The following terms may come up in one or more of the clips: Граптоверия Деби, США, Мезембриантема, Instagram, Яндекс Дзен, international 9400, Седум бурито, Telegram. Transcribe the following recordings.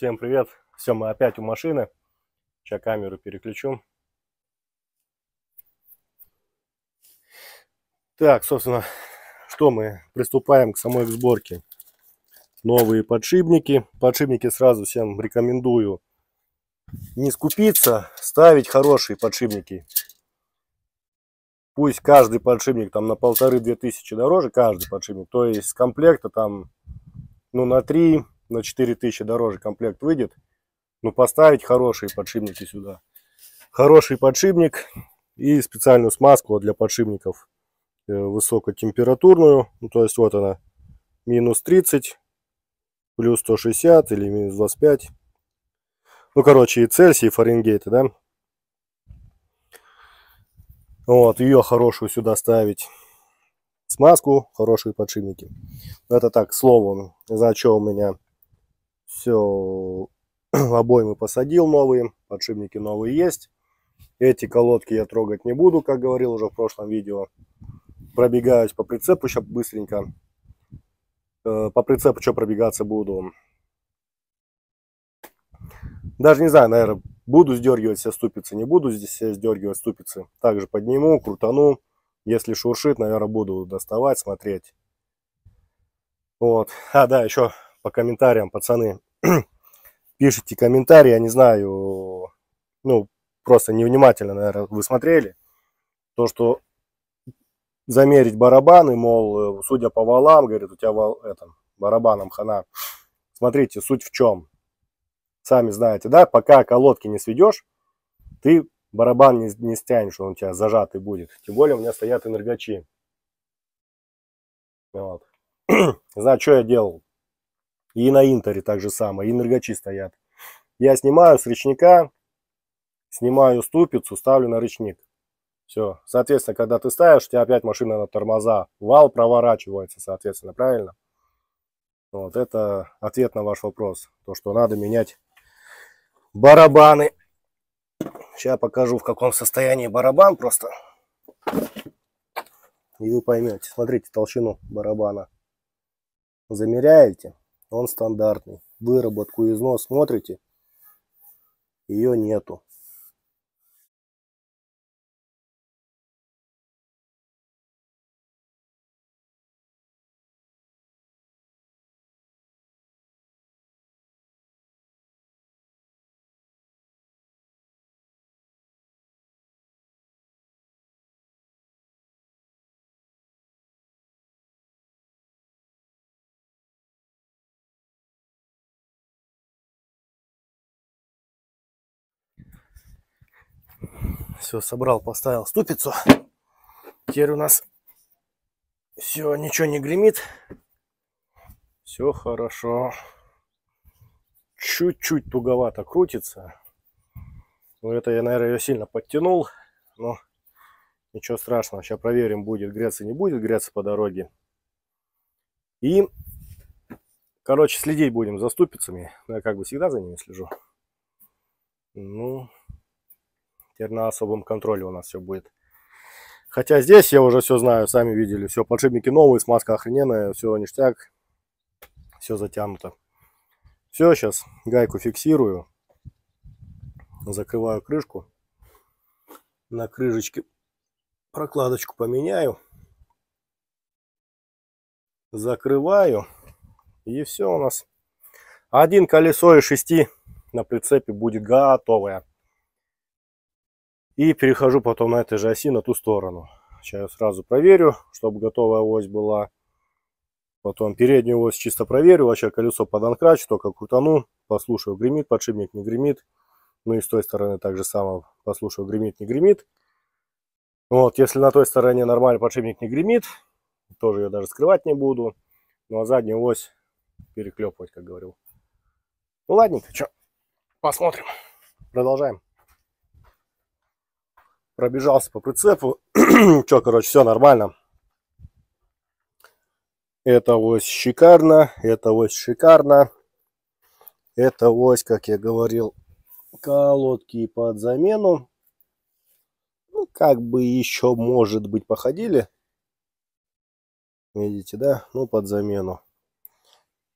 Всем привет! Все, мы опять у машины. Сейчас камеру переключу. Так, собственно, что мы приступаем к самой сборке. Новые подшипники. Подшипники сразу всем рекомендую не скупиться, ставить хорошие подшипники. Пусть каждый подшипник там на 1500–2000 дороже, каждый подшипник, то есть с комплекта там, ну, на 3–4 тысячи дороже комплект выйдет. Ну, поставить хорошие подшипники сюда. Хороший подшипник и специальную смазку для подшипников высокотемпературную. Ну, то есть вот она, -30, плюс 160 или -25. Ну, короче, и Цельсий, и Фаренгейты, да? Вот, ее хорошую сюда ставить. Смазку, хорошие подшипники. Это так, к слову, за что у меня все, обоймы посадил новые, подшипники новые есть. Эти колодки я трогать не буду, как говорил уже в прошлом видео. Пробегаюсь по прицепу сейчас быстренько. По прицепу что пробегаться буду? Даже не знаю, наверное, буду сдергивать все ступицы, не буду здесь все сдергивать ступицы. Также подниму, крутану. Если шуршит, наверное, буду доставать, смотреть. Вот. А, да, еще по комментариям, пацаны. Пишите комментарии, я не знаю, ну, просто невнимательно, наверное, вы смотрели. То, что замерить барабаны, мол, судя по валам, говорит, у тебя вал, это, барабаном хана. Смотрите, суть в чем. Сами знаете, да, пока колодки не сведешь, ты барабан не стянешь, он у тебя зажатый будет. Тем более у меня стоят энергачи. Вот. Значит, что я делал? И на Интере так же самое, энергачи стоят. Я снимаю с рычника, снимаю ступицу, ставлю на рычник. Все. Соответственно, когда ты ставишь, у тебя опять машина на тормоза, вал проворачивается, соответственно, правильно? Вот это ответ на ваш вопрос. То, что надо менять барабаны. Сейчас покажу, в каком состоянии барабан просто. И вы поймете. Смотрите толщину барабана. Замеряете. Он стандартный. Выработку, износ смотрите. Ее нету. Все, собрал, поставил ступицу. Теперь у нас все, ничего не гремит. Все хорошо. Чуть-чуть туговато крутится. Ну, это я, наверное, ее сильно подтянул. Но ничего страшного. Сейчас проверим, будет греться, не будет греться по дороге. И, короче, следить будем за ступицами. Я как бы всегда за ними слежу. Ну... на особом контроле у нас все будет. Хотя здесь я уже все знаю, сами видели. Все, подшипники новые, смазка охрененная, все ништяк, все затянуто. Все, сейчас гайку фиксирую. Закрываю крышку. На крышечке прокладочку поменяю. Закрываю. И все у нас. Один колесо из 6 на прицепе будет готовое. И перехожу потом на этой же оси на ту сторону. Сейчас я сразу проверю, чтобы готовая ось была. Потом переднюю ось чисто проверю. Вообще колесо под анкрач, только крутану. Послушаю, гремит подшипник, не гремит. Ну и с той стороны так же самое. Послушаю, гремит, не гремит. Вот, если на той стороне нормально подшипник не гремит, тоже я даже скрывать не буду. Ну а заднюю ось переклепывать, как говорил. Ну ладненько, что, посмотрим. Продолжаем. Пробежался по прицепу. Че, короче, все нормально. Это ось шикарно. Это ось шикарно. Это ось, как я говорил, колодки под замену. Ну, как бы еще, может быть, походили. Видите, да? Ну, под замену.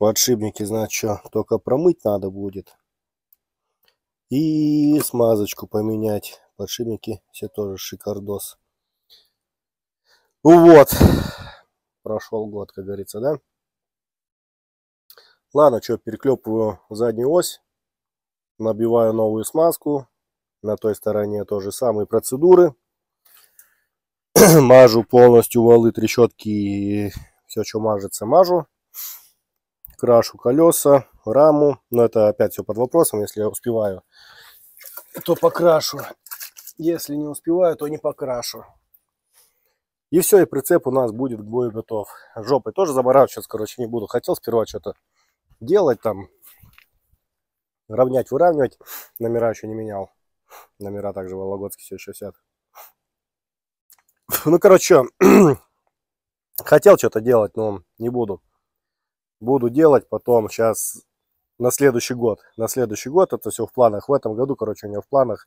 Подшипники, значит, только промыть надо будет. И смазочку поменять. Подшипники все тоже шикардос. Вот. Прошел год, как говорится, да? Ладно, что, переклепываю заднюю ось. Набиваю новую смазку. На той стороне тоже самые процедуры. Мажу полностью валы, трещотки и все, что мажется, мажу. Крашу колеса, раму. Но это опять все под вопросом. Если я успеваю, то покрашу. Если не успеваю, то не покрашу. И все, и прицеп у нас будет к бою готов. Жопой тоже заморачиваться, короче, не буду. Хотел сперва что-то делать там. Равнять, выравнивать. Номера еще не менял. Номера также вологодские все еще сидят. Ну, короче, хотел что-то делать, но не буду. Буду делать потом, сейчас, на следующий год. На следующий год это все в планах. В этом году, короче, у меня в планах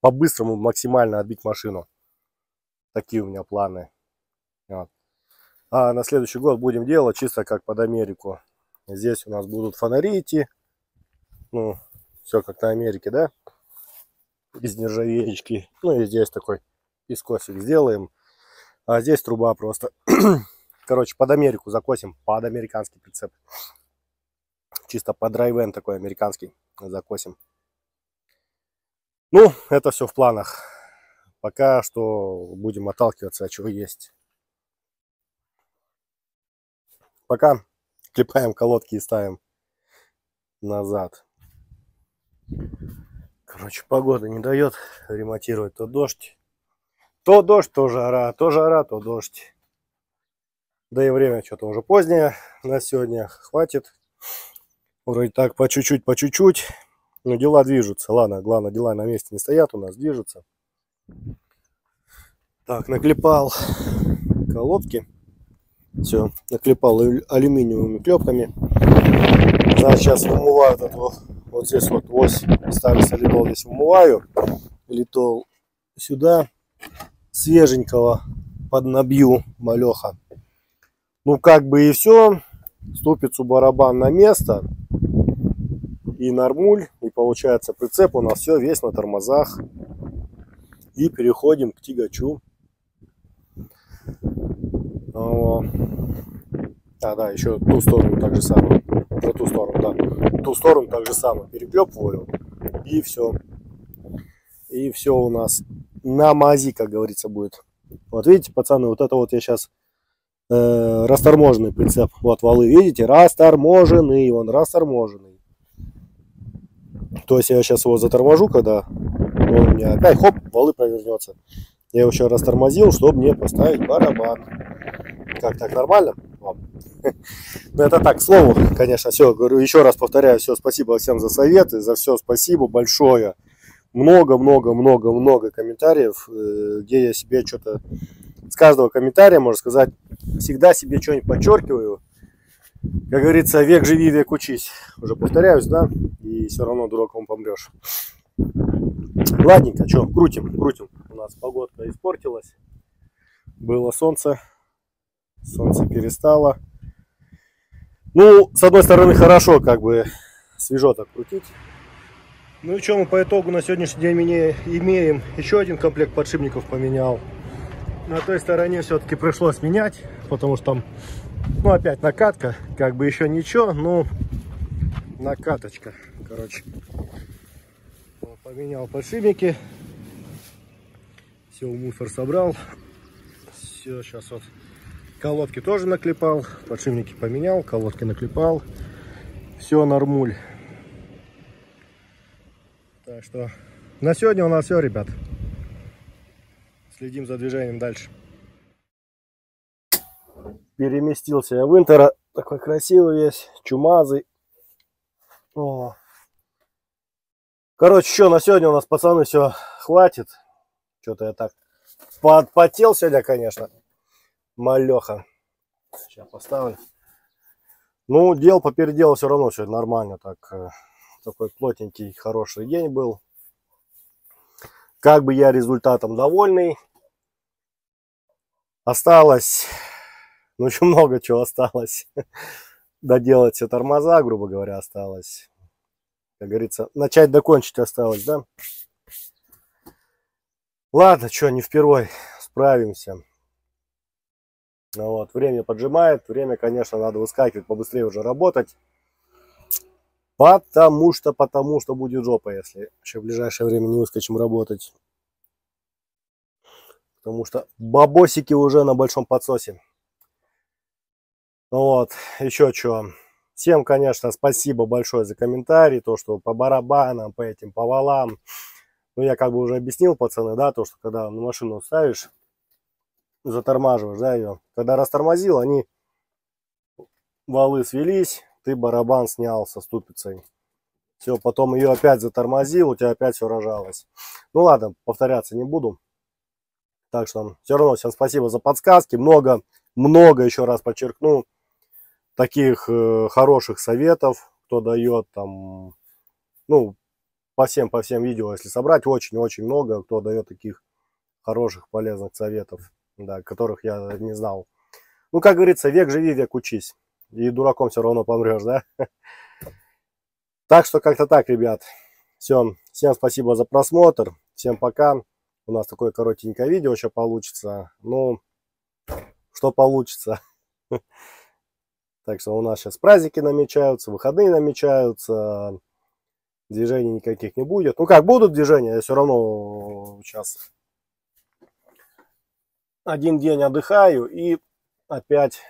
по-быстрому максимально отбить машину. Такие у меня планы. Вот. А на следующий год будем делать чисто как под Америку. Здесь у нас будут фонари идти. Ну, все как на Америке, да? Из нержавеечки. Ну и здесь такой пескосик сделаем. А здесь труба просто. Короче, под Америку закосим. Под американский прицеп. Чисто под драйвен такой американский закосим. Ну, это все в планах. Пока что будем отталкиваться от чего есть. Пока клепаем колодки и ставим назад. Короче, погода не дает ремонтировать. То дождь. То дождь, то жара. То жара, то дождь. Да и время что-то уже позднее на сегодня. Хватит. Вроде так по чуть-чуть, по чуть-чуть. Но дела движутся. Ладно, главное, дела на месте не стоят. У нас движутся. Так, наклепал колодки. Все, наклепал алюминиевыми клепками. Значит, сейчас вымываю эту, вот здесь вот ось. Старый солидол здесь вымываю. Литол сюда. Свеженького поднабью малеха. Ну, как бы и все. Ступицу барабан на место. И нормуль. И получается прицеп у нас все весь на тормозах. И переходим к тягачу. А, да, еще ту сторону так же самое. На ту сторону, да. Ту сторону так же самое. Переклепываю. И все. И все у нас на мази, как говорится, будет. Вот видите, пацаны, вот это вот я сейчас... расторможенный прицеп. Вот валы, видите, расторможенный, он расторможенный. То есть я сейчас его заторможу, когда он у меня опять хоп, валы провернется. Я его еще растормозил, чтобы мне поставить барабан. Как так, нормально? Ну это так, к слову, конечно, все, говорю, еще раз повторяю, все, спасибо всем за советы, за все спасибо большое. Много-много-много-много комментариев, где я себе что-то... С каждого комментария, можно сказать, всегда себе что-нибудь подчеркиваю. Как говорится, век живи, век учись. Уже повторяюсь, да? И все равно дураком помрешь. Ладненько, что, крутим, крутим. У нас погода испортилась. Было солнце. Солнце перестало. Ну, с одной стороны, хорошо, как бы свежо так крутить. Ну и что, мы по итогу на сегодняшний день имеем. Еще один комплект подшипников поменял. На той стороне все-таки пришлось менять, потому что там, ну, опять накатка, как бы еще ничего, но накаточка, короче. Вот, поменял подшипники, все, мусор собрал, все, сейчас вот колодки тоже наклепал, подшипники поменял, колодки наклепал, все, нормуль. Так что на сегодня у нас все, ребят. Следим за движением дальше. Переместился я в Интера. Такой красивый весь, чумазый. О. Короче, что на сегодня у нас, пацаны, все хватит. Что-то я так подпотел сегодня, конечно. Малеха. Сейчас поставлю. Ну, дел по переделу все равно все нормально. Так, такой плотненький, хороший день был. Как бы я результатом довольный. Осталось, ну, еще много чего осталось. доделать все тормоза, грубо говоря, осталось. Как говорится, начать докончить осталось, да? Ладно, что, не впервой, справимся. Вот, время поджимает, время, конечно, надо выскакивать, побыстрее уже работать. Потому что будет жопа, если еще в ближайшее время не выскочим работать. Потому что бабосики уже на большом подсосе. Вот, еще что. Всем, конечно, спасибо большое за комментарии, то, что по барабанам, по этим, по валам. Ну, я как бы уже объяснил, пацаны, да, то, что когда на машину ставишь, затормаживаешь, да, ее. Когда растормозил, они, валы свелись, ты барабан снял со ступицей. Все, потом ее опять затормозил, у тебя опять все рожалось. Ну, ладно, повторяться не буду. Так что, все равно, всем спасибо за подсказки. Много, еще раз подчеркну, таких хороших советов, кто дает там, ну, по всем видео, если собрать, очень-очень много, кто дает таких хороших, полезных советов, да, которых я не знал. Ну, как говорится, век живи, век учись. И дураком все равно помрешь, да? Так что как-то так, ребят. Все, всем спасибо за просмотр. Всем пока. У нас такое коротенькое видео еще получится. Ну, что получится. Так что у нас сейчас праздники намечаются, выходные намечаются. Движений никаких не будет. Ну как, будут движения, я все равно сейчас один день отдыхаю и опять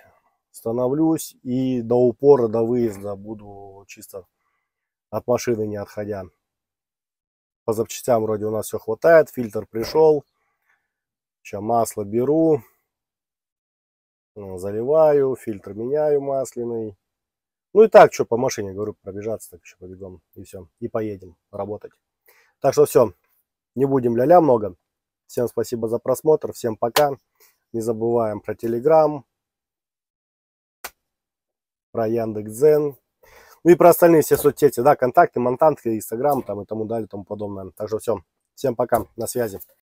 становлюсь и до упора, до выезда буду чисто от машины не отходя. По запчастям вроде у нас все хватает, фильтр пришел, сейчас масло беру, заливаю, фильтр меняю масляный. Ну и так, что по машине, говорю, пробежаться, так еще побегом, и все, и поедем работать. Так что все, не будем ля-ля много. Всем спасибо за просмотр, всем пока. Не забываем про Telegram, про Яндекс Дзен, ну и про остальные все соцсети, да, контакты, монтанты, Instagram там и тому далее, тому подобное. Так что все, всем пока, на связи.